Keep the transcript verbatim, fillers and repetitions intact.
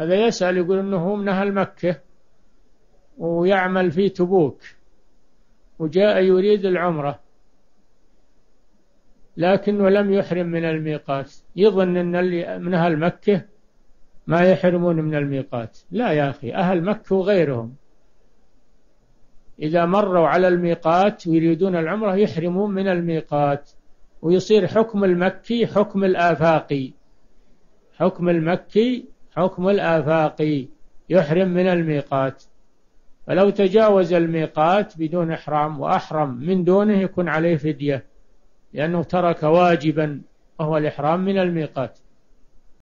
هذا يسأل يقول أنه هو من أهل مكة ويعمل في تبوك وجاء يريد العمرة لكنه لم يحرم من الميقات، يظن أن اللي من أهل مكة ما يحرمون من الميقات. لا يا أخي، أهل مكة وغيرهم إذا مروا على الميقات ويريدون العمرة يحرمون من الميقات، ويصير حكم المكي حكم الآفاقي، حكم المكي حكم الآفاقي، يحرم من الميقات. فلو تجاوز الميقات بدون إحرام وأحرم من دونه يكون عليه فدية، لأنه ترك واجبا وهو الإحرام من الميقات.